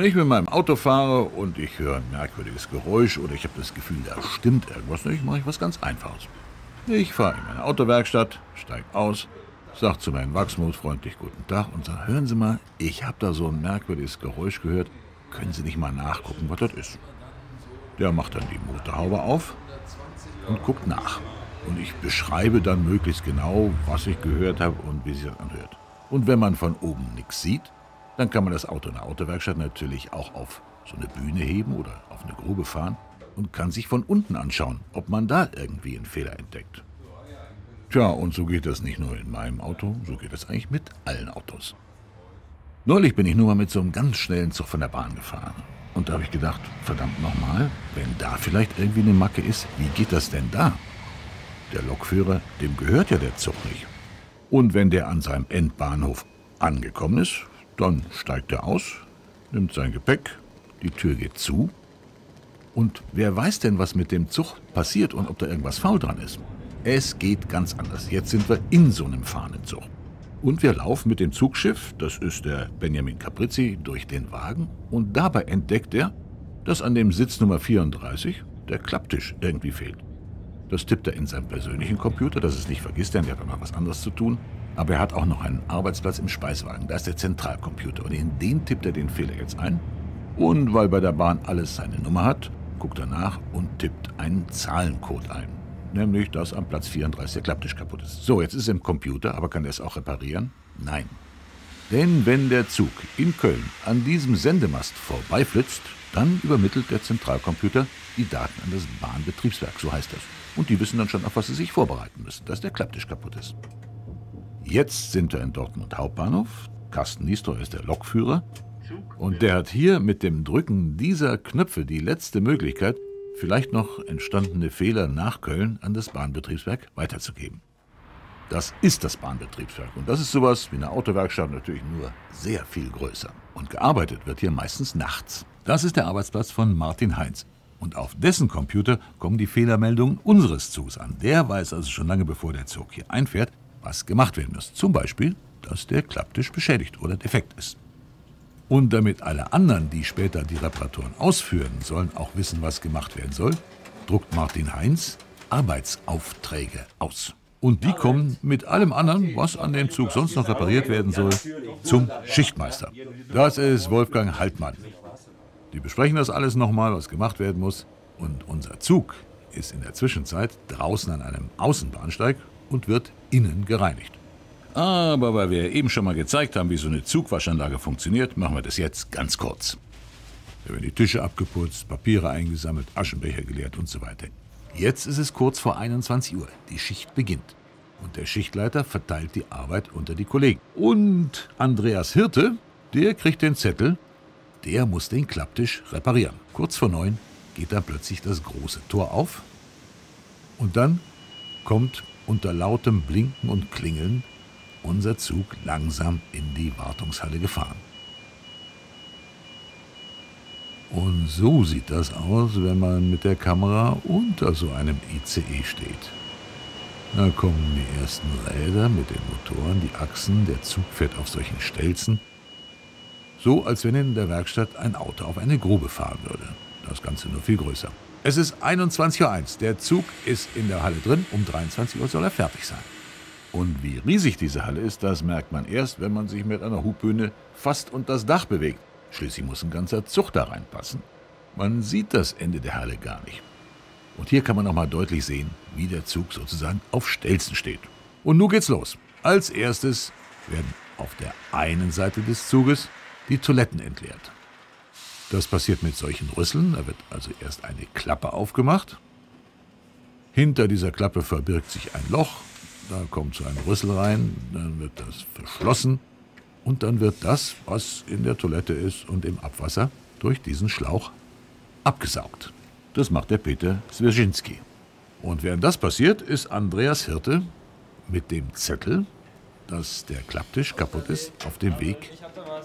Wenn ich mit meinem Auto fahre und ich höre ein merkwürdiges Geräusch oder ich habe das Gefühl, da stimmt irgendwas nicht, mache ich was ganz Einfaches. Ich fahre in meine Autowerkstatt, steige aus, sage zu meinem Wachsmold freundlich guten Tag und sage, hören Sie mal, ich habe da so ein merkwürdiges Geräusch gehört, können Sie nicht mal nachgucken, was das ist? Der macht dann die Motorhaube auf und guckt nach. Und ich beschreibe dann möglichst genau, was ich gehört habe und wie sich das anhört. Und wenn man von oben nichts sieht, dann kann man das Auto in der Autowerkstatt natürlich auch auf so eine Bühne heben oder auf eine Grube fahren und kann sich von unten anschauen, ob man da irgendwie einen Fehler entdeckt. Tja, und so geht das nicht nur in meinem Auto, so geht das eigentlich mit allen Autos. Neulich bin ich nur mal mit so einem ganz schnellen Zug von der Bahn gefahren. Und da habe ich gedacht, verdammt nochmal, wenn da vielleicht irgendwie eine Macke ist, wie geht das denn da? Der Lokführer, dem gehört ja der Zug nicht. Und wenn der an seinem Endbahnhof angekommen ist, dann steigt er aus, nimmt sein Gepäck, die Tür geht zu. Und wer weiß denn, was mit dem Zug passiert und ob da irgendwas faul dran ist? Es geht ganz anders. Jetzt sind wir in so einem Fahnenzug. Und wir laufen mit dem Zugschiff, das ist der Benjamin Caprizzi, durch den Wagen. Und dabei entdeckt er, dass an dem Sitz Nummer 34 der Klapptisch irgendwie fehlt. Das tippt er in seinem persönlichen Computer, dass er es nicht vergisst, denn der hat immer was anderes zu tun. Aber er hat auch noch einen Arbeitsplatz im Speiswagen, da ist der Zentralcomputer und in den tippt er den Fehler jetzt ein. Und weil bei der Bahn alles seine Nummer hat, guckt er nach und tippt einen Zahlencode ein. Nämlich, dass am Platz 34 der Klapptisch kaputt ist. So, jetzt ist er im Computer, aber kann er es auch reparieren? Nein. Denn wenn der Zug in Köln an diesem Sendemast vorbeiflitzt, dann übermittelt der Zentralcomputer die Daten an das Bahnbetriebswerk, so heißt das. Und die wissen dann schon, auf was sie sich vorbereiten müssen, dass der Klapptisch kaputt ist. Jetzt sind wir in Dortmund Hauptbahnhof. Carsten Niestro ist der Lokführer. Und der hat hier mit dem Drücken dieser Knöpfe die letzte Möglichkeit, vielleicht noch entstandene Fehler nach Köln an das Bahnbetriebswerk weiterzugeben. Das ist das Bahnbetriebswerk. Und das ist sowas wie eine Autowerkstatt, natürlich nur sehr viel größer. Und gearbeitet wird hier meistens nachts. Das ist der Arbeitsplatz von Martin Heinz. Und auf dessen Computer kommen die Fehlermeldungen unseres Zugs an. Der weiß also schon lange, bevor der Zug hier einfährt, was gemacht werden muss. Zum Beispiel, dass der Klapptisch beschädigt oder defekt ist. Und damit alle anderen, die später die Reparaturen ausführen sollen, auch wissen, was gemacht werden soll, druckt Martin Heinz Arbeitsaufträge aus. Und die kommen mit allem anderen, was an dem Zug sonst noch repariert werden soll, zum Schichtmeister. Das ist Wolfgang Haltmann. Die besprechen das alles nochmal, was gemacht werden muss. Und unser Zug ist in der Zwischenzeit draußen an einem Außenbahnsteig und wird innen gereinigt. Aber weil wir eben schon mal gezeigt haben, wie so eine Zugwaschanlage funktioniert, machen wir das jetzt ganz kurz. Da werden die Tische abgeputzt, Papiere eingesammelt, Aschenbecher geleert und so weiter. Jetzt ist es kurz vor 21 Uhr. Die Schicht beginnt. Und der Schichtleiter verteilt die Arbeit unter die Kollegen. Und Andreas Hirte, der kriegt den Zettel, der muss den Klapptisch reparieren. Kurz vor 9 geht dann plötzlich das große Tor auf. Und dann kommt unter lautem Blinken und Klingeln unser Zug langsam in die Wartungshalle gefahren. Und so sieht das aus, wenn man mit der Kamera unter so einem ICE steht. Da kommen die ersten Räder mit den Motoren, die Achsen, der Zug fährt auf solchen Stelzen. So, als wenn in der Werkstatt ein Auto auf eine Grube fahren würde. Das Ganze nur viel größer. Es ist 21:01 Uhr. Der Zug ist in der Halle drin. Um 23 Uhr soll er fertig sein. Und wie riesig diese Halle ist, das merkt man erst, wenn man sich mit einer Hubbühne fast unter das Dach bewegt. Schließlich muss ein ganzer Zug da reinpassen. Man sieht das Ende der Halle gar nicht. Und hier kann man nochmal deutlich sehen, wie der Zug sozusagen auf Stelzen steht. Und nun geht's los. Als erstes werden auf der einen Seite des Zuges die Toiletten entleert. Das passiert mit solchen Rüsseln. Da wird also erst eine Klappe aufgemacht. Hinter dieser Klappe verbirgt sich ein Loch. Da kommt so ein Rüssel rein, dann wird das verschlossen und dann wird das, was in der Toilette ist und im Abwasser, durch diesen Schlauch abgesaugt. Das macht der Peter Swierzynski. Und während das passiert, ist Andreas Hirte mit dem Zettel, dass der Klapptisch kaputt ist, auf dem Weg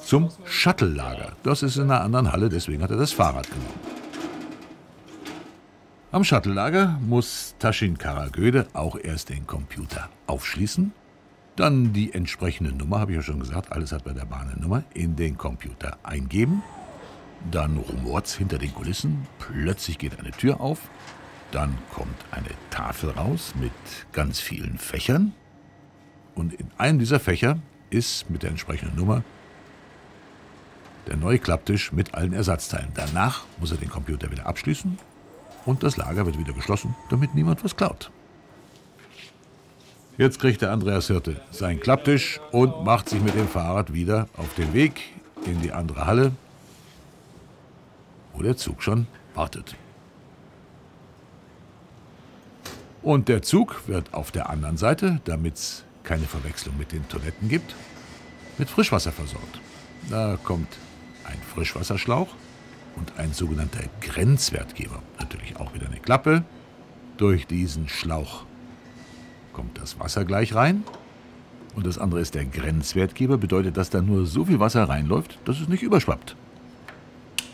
zum Shuttle-Lager. Das ist in einer anderen Halle, deswegen hat er das Fahrrad genommen. Am Shuttle-Lager muss Taschin Karagöde auch erst den Computer aufschließen, dann die entsprechende Nummer, habe ich ja schon gesagt, alles hat bei der Bahn eine Nummer, in den Computer eingeben Dann rumort's hinter den Kulissen, plötzlich geht eine Tür auf, dann kommt eine Tafel raus mit ganz vielen Fächern und in einem dieser Fächer ist mit der entsprechenden Nummer der neue Klapptisch mit allen Ersatzteilen. Danach muss er den Computer wieder abschließen und das Lager wird wieder geschlossen, damit niemand was klaut. Jetzt kriegt der Andreas Hirte seinen Klapptisch und macht sich mit dem Fahrrad wieder auf den Weg in die andere Halle, wo der Zug schon wartet. Und der Zug wird auf der anderen Seite, damit es keine Verwechslung mit den Toiletten gibt, mit Frischwasser versorgt. Da kommt ein Frischwasserschlauch und ein sogenannter Grenzwertgeber, natürlich auch wieder eine Klappe. Durch diesen Schlauch kommt das Wasser gleich rein. Und das andere ist der Grenzwertgeber, bedeutet, dass da nur so viel Wasser reinläuft, dass es nicht überschwappt.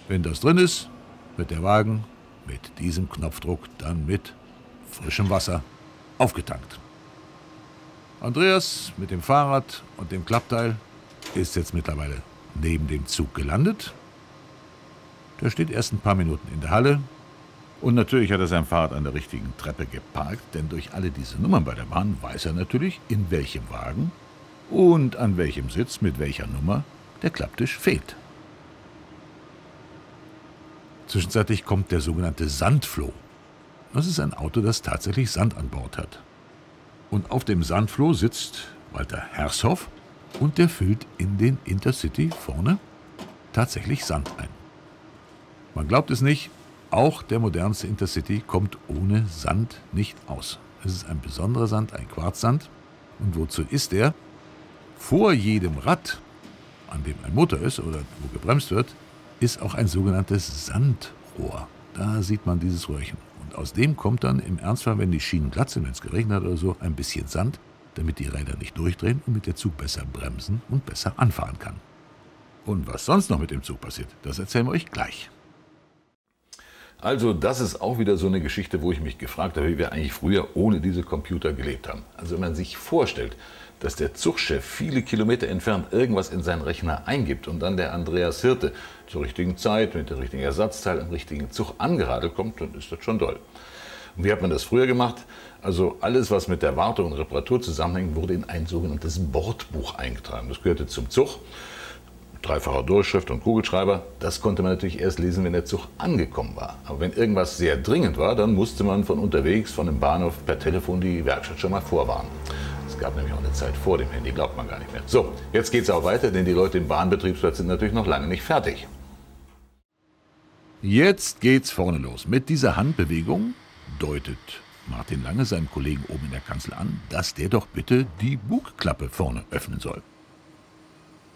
Wenn das drin ist, wird der Wagen mit diesem Knopfdruck dann mit frischem Wasser aufgetankt. Andreas mit dem Fahrrad und dem Klappteil ist jetzt mittlerweile neben dem Zug gelandet. Der steht erst ein paar Minuten in der Halle. Und natürlich hat er sein Fahrrad an der richtigen Treppe geparkt, denn durch alle diese Nummern bei der Bahn weiß er natürlich, in welchem Wagen und an welchem Sitz mit welcher Nummer der Klapptisch fehlt. Zwischenzeitlich kommt der sogenannte Sandfloh. Das ist ein Auto, das tatsächlich Sand an Bord hat. Und auf dem Sandfloh sitzt Walter Hershoff und der füllt in den Intercity vorne tatsächlich Sand ein. Man glaubt es nicht, auch der modernste Intercity kommt ohne Sand nicht aus. Es ist ein besonderer Sand, ein Quarzsand. Und wozu ist der? Vor jedem Rad, an dem ein Motor ist oder wo gebremst wird, ist auch ein sogenanntes Sandrohr. Da sieht man dieses Röhrchen. Und aus dem kommt dann im Ernstfall, wenn die Schienen glatt sind, wenn es geregnet hat oder so, ein bisschen Sand, damit die Räder nicht durchdrehen und mit der Zug besser bremsen und besser anfahren kann. Und was sonst noch mit dem Zug passiert, das erzählen wir euch gleich. Also das ist auch wieder so eine Geschichte, wo ich mich gefragt habe, wie wir eigentlich früher ohne diese Computer gelebt haben. Also wenn man sich vorstellt, dass der Zugchef viele Kilometer entfernt irgendwas in seinen Rechner eingibt und dann der Andreas Hirte zur richtigen Zeit mit dem richtigen Ersatzteil am richtigen Zug angeradelt kommt, dann ist das schon toll. Und wie hat man das früher gemacht? Also alles, was mit der Wartung und Reparatur zusammenhängt, wurde in ein sogenanntes Bordbuch eingetragen. Das gehörte zum Zug. Dreifacher Durchschrift und Kugelschreiber, das konnte man natürlich erst lesen, wenn der Zug angekommen war. Aber wenn irgendwas sehr dringend war, dann musste man von unterwegs, von dem Bahnhof per Telefon die Werkstatt schon mal vorwarnen. Es gab nämlich auch eine Zeit vor dem Handy, glaubt man gar nicht mehr. So, jetzt geht's auch weiter, denn die Leute im Bahnbetriebsplatz sind natürlich noch lange nicht fertig. Jetzt geht's vorne los. Mit dieser Handbewegung deutet Martin Lange seinem Kollegen oben in der Kanzel an, dass der doch bitte die Bugklappe vorne öffnen soll.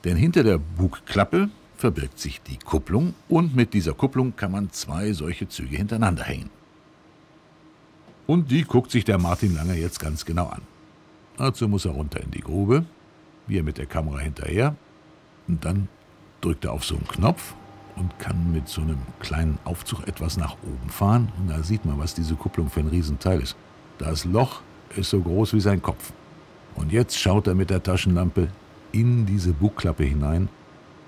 Denn hinter der Bugklappe verbirgt sich die Kupplung und mit dieser Kupplung kann man zwei solche Züge hintereinander hängen. Und die guckt sich der Martin Lange jetzt ganz genau an. Dazu muss er runter in die Grube, wie er mit der Kamera hinterher. Und dann drückt er auf so einen Knopf und kann mit so einem kleinen Aufzug etwas nach oben fahren. Und da sieht man, was diese Kupplung für ein Riesenteil ist. Das Loch ist so groß wie sein Kopf. Und jetzt schaut er mit der Taschenlampe in diese Bugklappe hinein,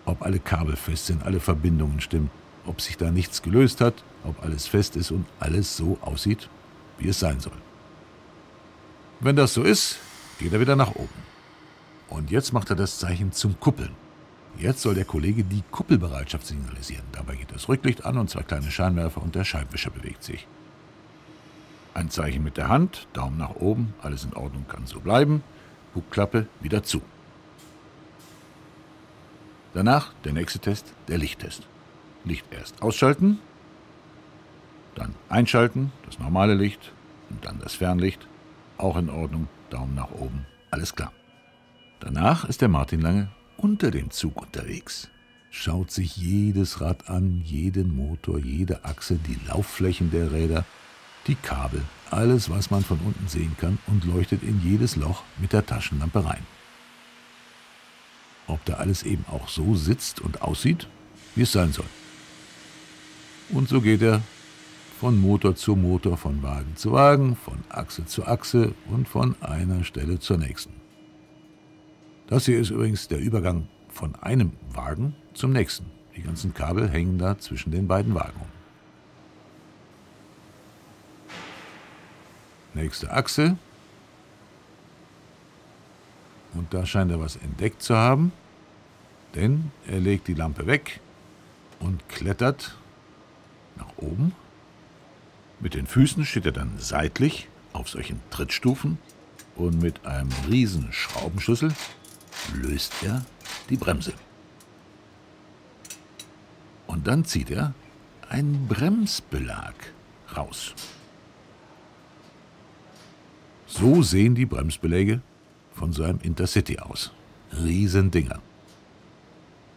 ob alle Kabel fest sind, alle Verbindungen stimmen, ob sich da nichts gelöst hat, ob alles fest ist und alles so aussieht, wie es sein soll. Wenn das so ist, geht er wieder nach oben. Und jetzt macht er das Zeichen zum Kuppeln. Jetzt soll der Kollege die Kuppelbereitschaft signalisieren. Dabei geht das Rücklicht an und zwei kleine Scheinwerfer und der Scheibenwischer bewegt sich. Ein Zeichen mit der Hand, Daumen nach oben, alles in Ordnung, kann so bleiben. Bugklappe wieder zu. Danach der nächste Test, der Lichttest. Licht erst ausschalten, dann einschalten, das normale Licht und dann das Fernlicht. Auch in Ordnung, Daumen nach oben, alles klar. Danach ist der Martin Lange unter dem Zug unterwegs. Schaut sich jedes Rad an, jeden Motor, jede Achse, die Laufflächen der Räder, die Kabel, alles, was man von unten sehen kann und leuchtet in jedes Loch mit der Taschenlampe rein. Ob da alles eben auch so sitzt und aussieht, wie es sein soll. Und so geht er von Motor zu Motor, von Wagen zu Wagen, von Achse zu Achse und von einer Stelle zur nächsten. Das hier ist übrigens der Übergang von einem Wagen zum nächsten. Die ganzen Kabel hängen da zwischen den beiden Waggons. Nächste Achse. Und da scheint er was entdeckt zu haben, denn er legt die Lampe weg und klettert nach oben. Mit den Füßen steht er dann seitlich auf solchen Trittstufen und mit einem riesen Schraubenschlüssel löst er die Bremse. Und dann zieht er einen Bremsbelag raus. So sehen die Bremsbeläge von seinem Intercity aus. Riesendinger.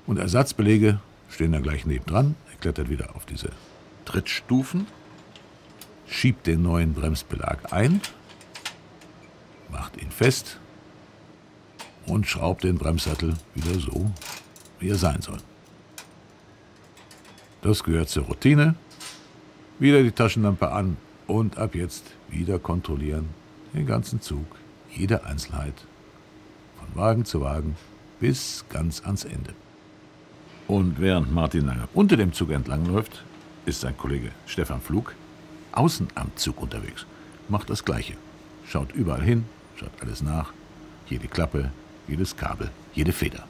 Und Ersatzbeläge stehen da gleich nebendran. Er klettert wieder auf diese Trittstufen, schiebt den neuen Bremsbelag ein, macht ihn fest und schraubt den Bremssattel wieder so, wie er sein soll. Das gehört zur Routine. Wieder die Taschenlampe an und ab jetzt wieder kontrollieren. Den ganzen Zug, jede Einzelheit. Von Wagen zu Wagen bis ganz ans Ende. Und während Martin Lange unter dem Zug entlangläuft, ist sein Kollege Stefan Pflug außen am Zug unterwegs. Macht das Gleiche. Schaut überall hin, schaut alles nach. Jede Klappe, jedes Kabel, jede Feder.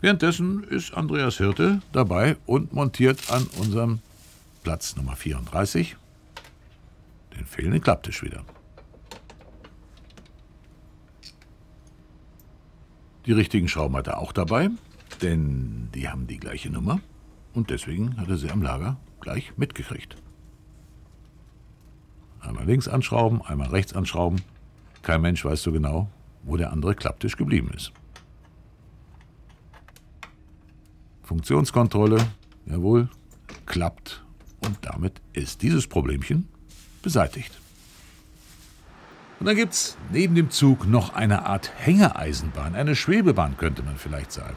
Währenddessen ist Andreas Hirte dabei und montiert an unserem Platz Nummer 34 den fehlenden Klapptisch wieder. Die richtigen Schrauben hat er auch dabei, denn die haben die gleiche Nummer und deswegen hat er sie am Lager gleich mitgekriegt. Einmal links anschrauben, einmal rechts anschrauben. Kein Mensch weiß so genau, wo der andere Klapptisch geblieben ist. Funktionskontrolle, jawohl, klappt und damit ist dieses Problemchen beseitigt. Und dann gibt es neben dem Zug noch eine Art Hängereisenbahn, eine Schwebebahn könnte man vielleicht sagen.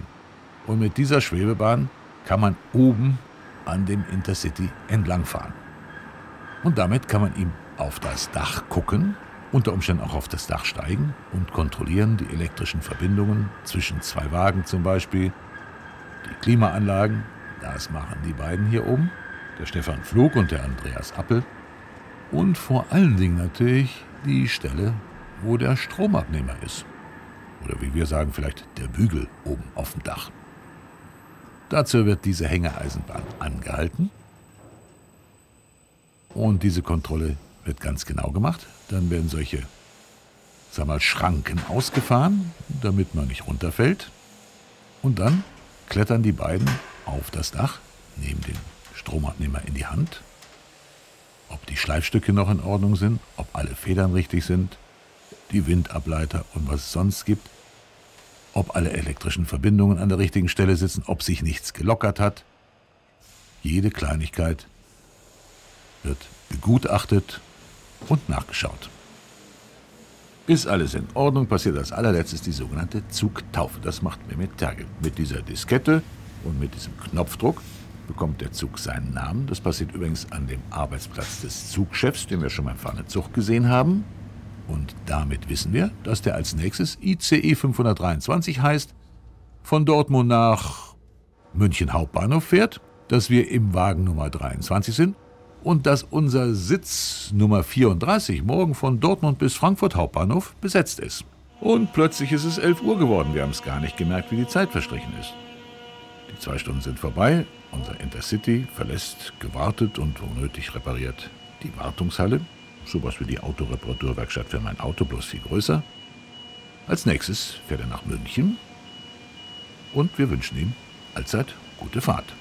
Und mit dieser Schwebebahn kann man oben an dem Intercity entlangfahren. Und damit kann man ihm auf das Dach gucken, unter Umständen auch auf das Dach steigen und kontrollieren die elektrischen Verbindungen zwischen zwei Wagen zum Beispiel. Die Klimaanlagen, das machen die beiden hier oben, der Stefan Pflug und der Andreas Appel. Und vor allen Dingen natürlich die Stelle, wo der Stromabnehmer ist. Oder wie wir sagen, vielleicht der Bügel oben auf dem Dach. Dazu wird diese Hängereisenbahn angehalten. Und diese Kontrolle wird ganz genau gemacht. Dann werden solche, sagen wir mal, Schranken ausgefahren, damit man nicht runterfällt. Und dann klettern die beiden auf das Dach, nehmen den Stromabnehmer in die Hand, ob die Schleifstücke noch in Ordnung sind, ob alle Federn richtig sind, die Windableiter und was es sonst gibt, ob alle elektrischen Verbindungen an der richtigen Stelle sitzen, ob sich nichts gelockert hat. Jede Kleinigkeit wird begutachtet und nachgeschaut. Ist alles in Ordnung, passiert als allerletztes die sogenannte Zugtaufe. Das macht Mehmet Tergel. Mit dieser Diskette und mit diesem Knopfdruck bekommt der Zug seinen Namen. Das passiert übrigens an dem Arbeitsplatz des Zugchefs, den wir schon beim Fahren in Zucht gesehen haben. Und damit wissen wir, dass der als nächstes ICE 523 heißt, von Dortmund nach München Hauptbahnhof fährt, dass wir im Wagen Nummer 23 sind. Und dass unser Sitz Nummer 34 morgen von Dortmund bis Frankfurt Hauptbahnhof besetzt ist. Und plötzlich ist es 11 Uhr geworden. Wir haben es gar nicht gemerkt, wie die Zeit verstrichen ist. Die 2 Stunden sind vorbei. Unser Intercity verlässt, gewartet und unnötig repariert, die Wartungshalle. Sowas wie die Autoreparaturwerkstatt für mein Auto, bloß viel größer. Als nächstes fährt er nach München. Und wir wünschen ihm allzeit gute Fahrt.